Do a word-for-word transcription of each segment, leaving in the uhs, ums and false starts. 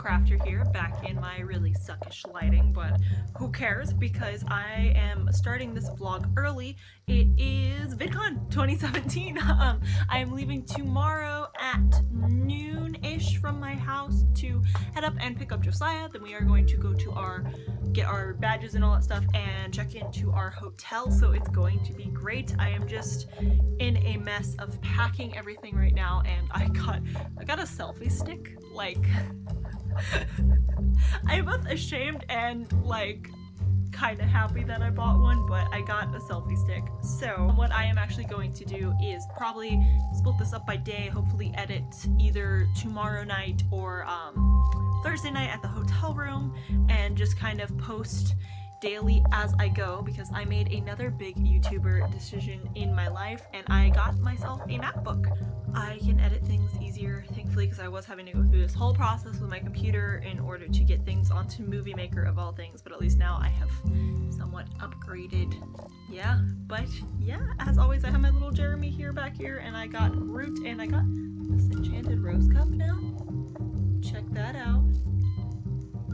crafter here, back in my really suckish lighting, but who cares because I am starting this vlog early. It is VidCon twenty seventeen. um, I am leaving tomorrow at noon-ish from my house to head up and pick up Josiah. Then we are going to go to our, get our badges and all that stuff and check into our hotel, so it's going to be great. I am just in a mess of packing everything right now, and I got, I got a selfie stick, like, I'm both ashamed and like kind of happy that I bought one, but I got a selfie stick. So what I am actually going to do is probably split this up by day, hopefully edit either tomorrow night or um, Thursday night at the hotel room, and just kind of post daily as I go, because I made another big YouTuber decision in my life and I got myself a MacBook. I can edit things easier, thankfully, because I was having to go through this whole process with my computer in order to get things onto Movie Maker of all things, but at least now I have somewhat upgraded. Yeah, but yeah, as always, I have my little Jeremy here, back here, and I got Root, and I got this Enchanted Rose Cup now. Check that out.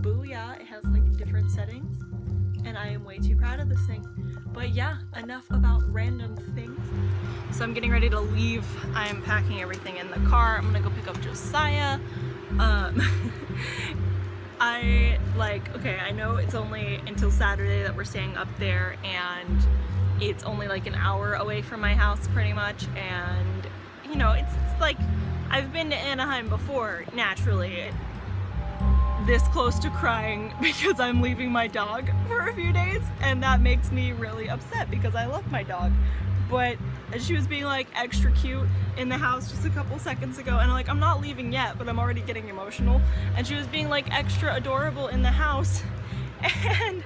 Booyah, it has like different settings. And I am way too proud of this thing. But yeah, enough about random things. So I'm getting ready to leave. I'm packing everything in the car. I'm gonna go pick up Josiah. Um, I, like, okay, I know it's only until Saturday that we're staying up there, and it's only like an hour away from my house pretty much, and you know, it's, it's like, I've been to Anaheim before, naturally. It, this close to crying because I'm leaving my dog for a few days, and that makes me really upset because I love my dog. But she was being like extra cute in the house just a couple seconds ago, and I'm like, I'm not leaving yet, but I'm already getting emotional. And she was being like extra adorable in the house, and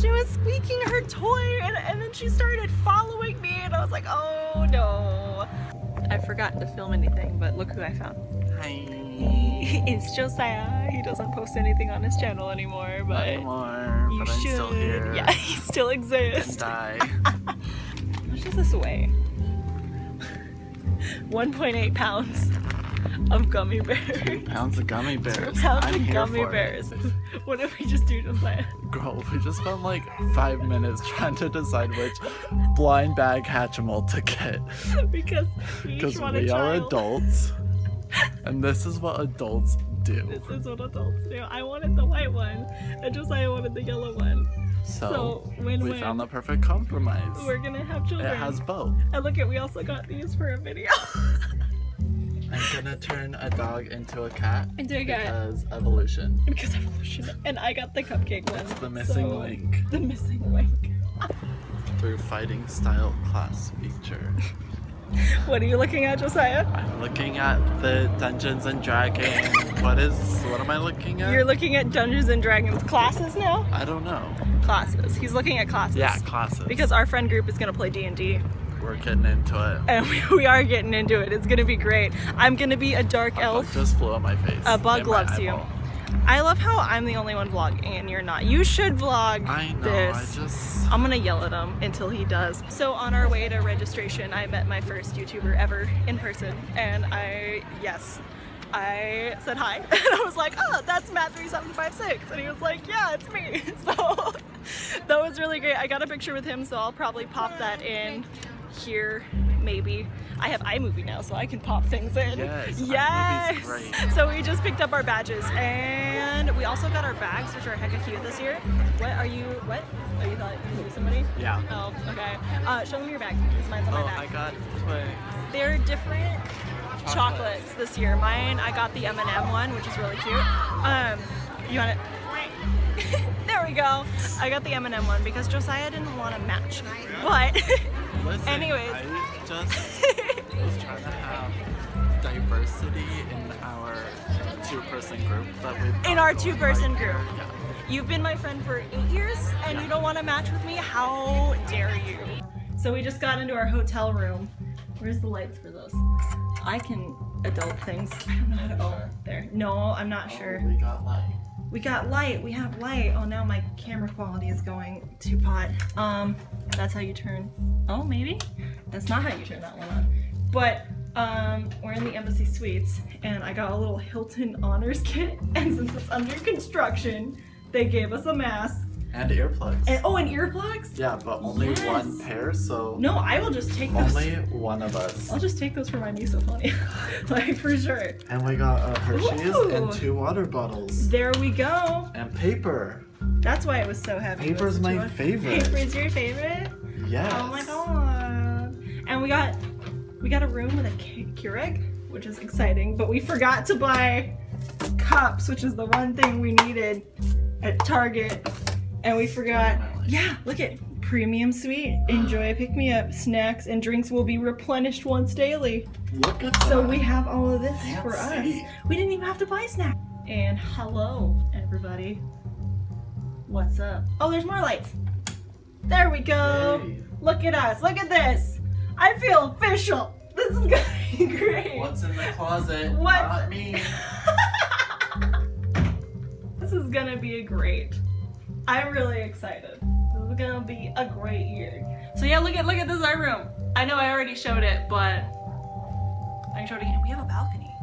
she was squeaking her toy, and, and then she started following me, and I was like, oh no. I forgot to film anything, but look who I found. Hi. It's Josiah. He doesn't post anything on his channel anymore, but anymore, you but should. I'm still here. Yeah, he still exists. Die. How much does this weigh? one point eight pounds of gummy bears. Two pounds of gummy bears. Two pounds I'm of here gummy for bears. It. What did we just do, Josiah? Girl, we just spent like five minutes trying to decide which blind bag Hatchimal to get. Because we, each want we a are child. adults. And this is what adults do. This is what adults do. I wanted the white one, and Josiah wanted the yellow one. So, so win, we win. found the perfect compromise. We're gonna have children. It has both. And look at, we also got these for a video. I'm gonna turn a dog into a cat. Into a cat. Because evolution. Because evolution. And I got the cupcake one. That's the missing so link. The missing link. Through fighting style class feature. What are you looking at, Josiah? I'm looking at the Dungeons and Dragons. What is, what am I looking at? You're looking at Dungeons and Dragons classes now? I don't know. Classes. He's looking at classes. Yeah, classes. Because our friend group is going to play D and D. We're getting into it. And we, we are getting into it. It's going to be great. I'm going to be a dark a elf. Bug just flew on my face. A bug loves eyeball. you. I love how I'm the only one vlogging and you're not. You should vlog I know, this. I just... I'm gonna yell at him until he does. So on our way to registration, I met my first YouTuber ever in person, and I, yes, I said hi, and I was like, oh, that's Matt three seven five six, and he was like, yeah, it's me. So that was really great. I got a picture with him, so I'll probably pop that in here. Maybe. I have iMovie now, so I can pop things in. Yes! Yes. Great. So we just picked up our badges, and we also got our bags, which are hecka cute this year. What are you, what? Oh, you thought you knew somebody? Yeah. Oh, okay. Uh, show them your bag, because mine's on oh, my bag. Oh, I got Twix. They're different chocolates. chocolates this year. Mine, I got the M and M one, which is really cute. Um, you want it? There we go. I got the M and M one, because Josiah didn't want to match. But, Listen, anyways. I just was trying to have diversity in our two-person group. That we've in our two-person group. Yeah. You've been my friend for eight years, and yeah. you don't want to match with me? How dare you? So we just got into our hotel room. Where's the lights for those? I can adult things. I don't know how to, oh, there. No, I'm not sure. We got light. We got light, we have light. Oh, now my camera quality is going to pot. Um, that's how you turn, oh, maybe? That's not how you turn that one on. But Um, we're in the Embassy Suites, and I got a little Hilton honors kit, and since it's under construction, they gave us a mask. And earplugs. And, oh, and earplugs? Yeah, but only yes. one pair, so... No, I will just take those. Only one of us. I'll just take those for my niece, so funny. Like, for sure. And we got uh, Hershey's Ooh. and two water bottles. There we go. And paper. That's why it was so heavy. Paper's my much. favorite. Paper's your favorite? Yes. Oh my god. And we got, we got a room with a Keurig, which is exciting, but we forgot to buy cups, which is the one thing we needed at Target. And we forgot, yeah, look at premium suite. Enjoy a pick-me-up. Snacks and drinks will be replenished once daily. Look at that. So we have all of this Fancy. for us. We didn't even have to buy snacks. And hello, everybody. What's up? Oh, there's more lights. There we go. Hey. Look at us. Look at this. I feel official. This is gonna be great. What's in the closet? What? Not me. This is gonna be great. I'm really excited. This is gonna be a great year. So yeah, look at look at this is our room. I know I already showed it, but I showed it again. We have a balcony,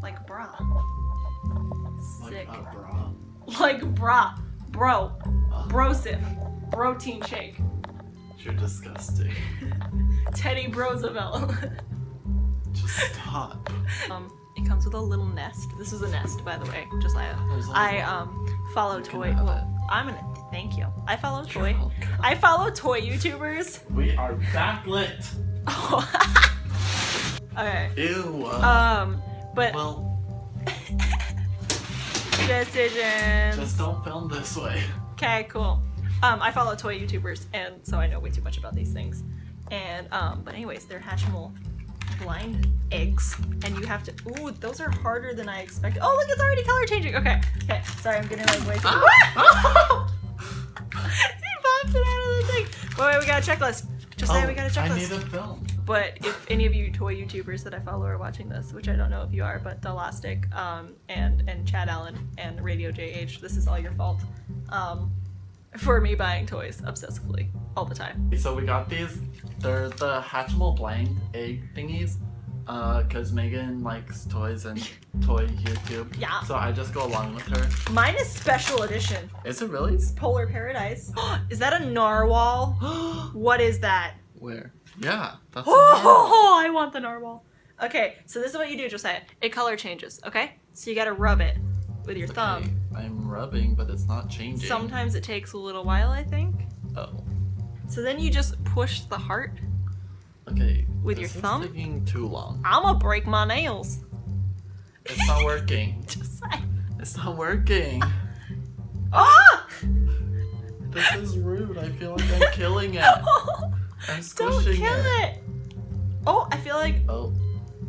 like bra. Sick. Like bra. Like bra, bro, brosif, protein shake. You're disgusting. Teddy Roosevelt. Just stop. Um, it comes with a little nest. This is a nest, by the way, just like I um follow toy. I'm gonna thank you. I follow toy. Oh, I follow toy YouTubers. We are backlit. Oh. Okay. Ew. Um. But. Well. Decisions. Just don't film this way. Okay. Cool. Um. I follow toy YouTubers, and so I know way too much about these things. And um. But anyways, they're Hatchimal blind eggs, and you have to. Ooh, those are harder than I expected. Oh, look, it's already color changing. Okay, okay. Sorry, I'm getting like way too. Ah! He popped it out of the thing. Wait, wait, we got a checklist. Just say oh, we got a checklist. I need a film. But if any of you toy YouTubers that I follow are watching this, which I don't know if you are, but Dalastic, um, and and Chad Allen and Radio J H, this is all your fault. Um, for me buying toys obsessively all the time. So we got these. They're the Hatchimal blind egg thingies. Uh, cause Megan likes toys and toy YouTube. Yeah. So I just go along with her. Mine is special edition. Is it really? It's Polar Paradise. Is that a narwhal? What is that? Where? Yeah. That's oh, I want the narwhal. Okay, so this is what you do, Josiah. It color changes, okay? So you gotta rub it with your okay. thumb. I'm rubbing, but it's not changing. Sometimes it takes a little while, I think. Oh. So then you just push the heart. Okay. With this your thumb? This is taking too long. I'ma break my nails. It's not working. Just like... It's not working. Ah! This is rude. I feel like I'm killing it. Oh, I'm squishing it. Don't kill it. it. Oh, I feel like... Oh.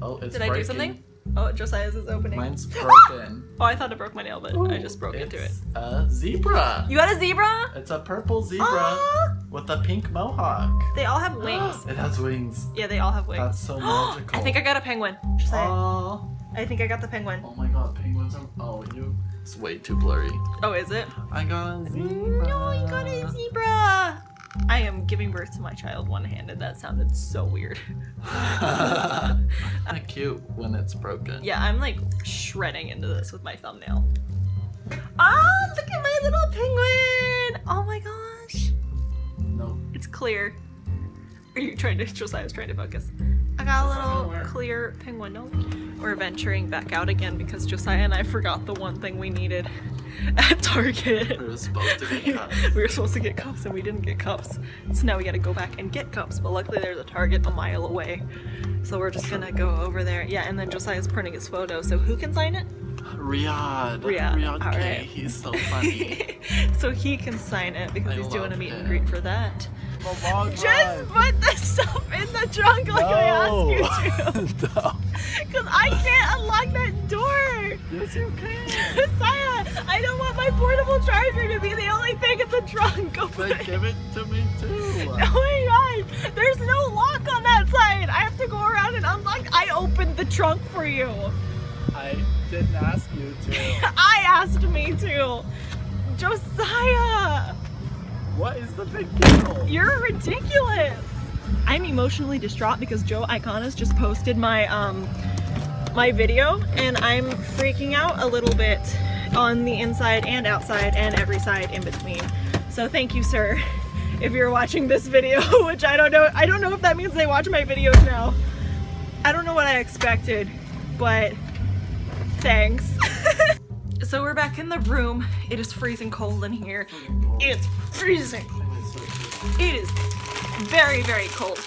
Oh, it's Did breaking. I do something? Oh, Josiah's is opening. Mine's broken. Oh, I thought it broke my nail, but Ooh, I just broke into it. It's a zebra. You got a zebra? It's a purple zebra uh, with a pink mohawk. They all have wings. It has wings. Yeah, they all have wings. That's so magical. I think I got a penguin. Josiah. Uh, I think I got the penguin. Oh my god, penguins are... Oh, you... It's way too blurry. Oh, is it? I got a zebra. No, you got a zebra. I am giving birth to my child one-handed. That sounded so weird. Kind of cute when it's broken. Yeah, I'm like shredding into this with my thumbnail. Oh, look at my little penguin! Oh my gosh. No. It's clear. Are you trying to? Josiah was trying to focus. I got a little Somewhere. clear penguin. No. We're venturing back out again because Josiah and I forgot the one thing we needed at Target. We were supposed to get cups. We were supposed to get cups and we didn't get cups. So now we gotta go back and get cups, but luckily there's a Target a mile away. So we're just gonna go over there. Yeah, and then Josiah's printing his photo, so who can sign it? Riyadh. Riyadh, Riyadh All right. He's so funny. So he can sign it because I he's doing a meet him. and greet for that. Just ride. put the stuff in the trunk like no. I asked you to. No. Cause I can't unlock that door. Yes, you can. Josiah, I don't want my portable charger to be the only thing in the trunk. Like, give it to me too. Oh my god, there's no lock on that side. I have to go around and unlock. I opened the trunk for you. I didn't ask you to. I asked me to. Josiah. What is the big deal? You're ridiculous. I'm emotionally distraught because Joe Iconis just posted my um, my video, and I'm freaking out a little bit on the inside and outside and every side in between. So thank you, sir, if you're watching this video, which I don't know. I don't know if that means they watch my videos now. I don't know what I expected, but thanks. So we're back in the room. It is freezing cold in here. It's freezing. It is very, very cold.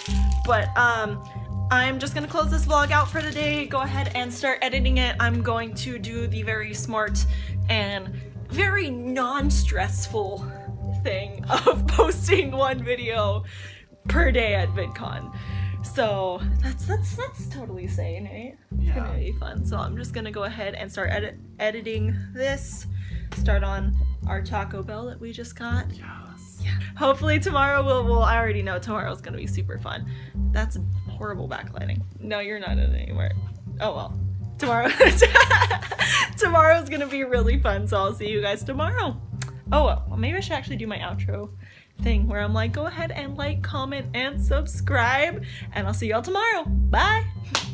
But um, I'm just gonna close this vlog out for today. Go ahead and start editing it. I'm going to do the very smart and very non-stressful thing of posting one video per day at VidCon. So that's that's that's totally sane, right? It's yeah. gonna be fun. So I'm just gonna go ahead and start edit editing this. Start on our Taco Bell that we just got. Yes. Yeah. Hopefully tomorrow we'll we'll I already know tomorrow's gonna be super fun. That's horrible backlighting. No, you're not in it anymore. Oh well. Tomorrow tomorrow's gonna be really fun, so I'll see you guys tomorrow. Oh well, maybe I should actually do my outro thing where I'm like, go ahead and like, comment, and subscribe, and I'll see y'all tomorrow. Bye!